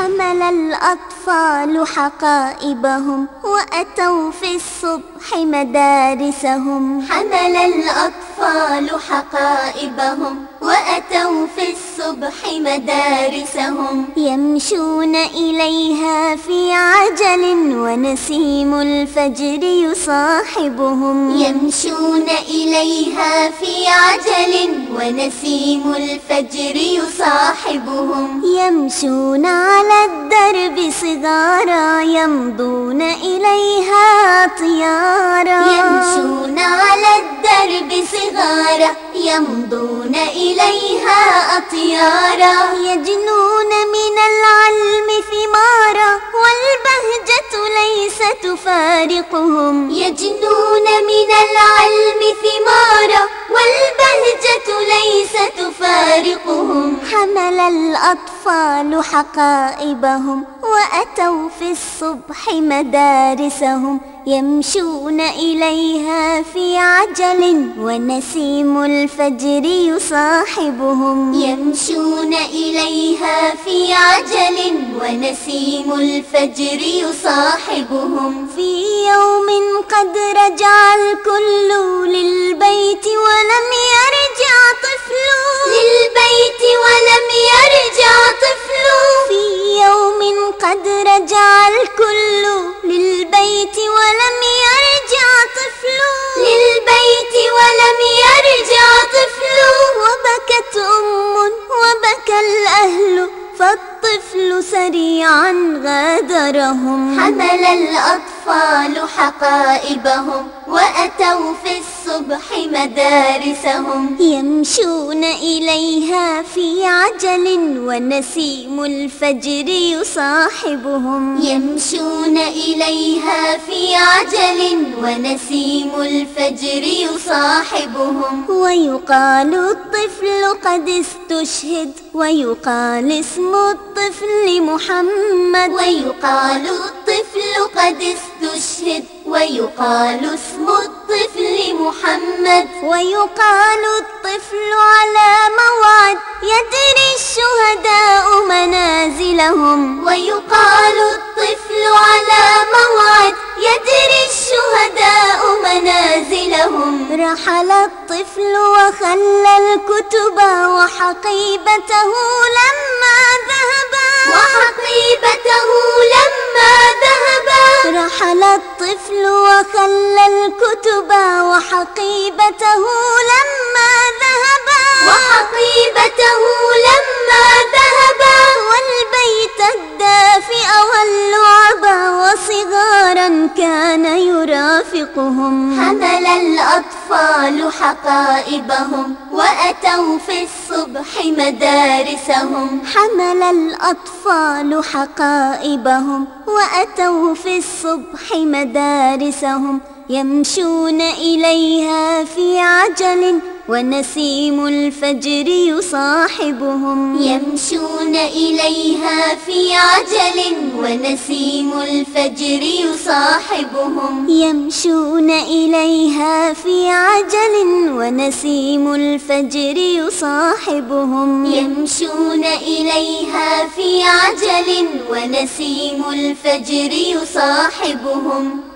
حمل الأطفال حقائبهم وأتوا في الصبح مدارسهم. حمل الأطفال حقائبهم وأتوا في الصبح مدارسهم. يمشون إليها في عجل ونسيم الفجر يصاحبهم. يمشون إليها في عجل ونسيم الفجر يصاحبهم. يمشون على الدرب صغارا يمضون إليها طيارا. يمشون على الدرب صغارا يمضون إليها أطيارا. يجنون من العلم ثمارا والبهجة ليست تفارقهم. يجنون من العلم ثمارا والبهجة ليست تفارقهم. حمل الأطفال حقائبهم وأتوا في الصبح مدارسهم. يمشون إليها في عجل ونسيم الفجر يصاحبهم. يمشون إليها في عجل ونسيم الفجر يصاحبهم. في يوم قد رجع الكل للبيت ولم يرجع طفل. للبيت ولم يرجع طفل. في يوم قد رجع الكل للبيت ولم يرجع طفل. للبيت ولم يرجع طفل. وبكت أم وبكى الأهل فالطفل سريعا غادرهم. حمل الأطفال حقائبهم وأتوا في الصبح مدارسهم. يمشون إليها في عجل ونسيم الفجر يصاحبهم. يمشون إليها في عجل ونسيم الفجر يصاحبهم. ويقال الطفل قد استشهد ويقال اسم الطفل محمد. ويقال الطفل قد استشهد ويقال اسم الطفل محمد. ويقال الطفل على موعد يدري الشهداء منازلهم. ويقال الطفل على موعد يدري الشهداء منازلهم. رحل الطفل وخلى الكتب وحقيبته لما ذهبا. وحقيبته لما ذهبا. رحل الطفل وخلى الكتب وحقيبته لما ذهبا. وحقيبته لما ذهبا. والبيت الدافئ واللعبا وصغارا كان يرافقهم. حمل الأطفال حقائبهم وأتوا في الصبح مدارسهم. حمل الأطفال حقائبهم وأتوا في الصبح مدارسهم. يمشون إليها في عجل ونسيم الفجر يصاحبهم. يمشون إليها في عجل ونسيم الفجر يصاحبهم. يمشون إليها في عجل ونسيم الفجر يصاحبهم. يمشون إليها في عجل ونسيم الفجر يصاحبهم.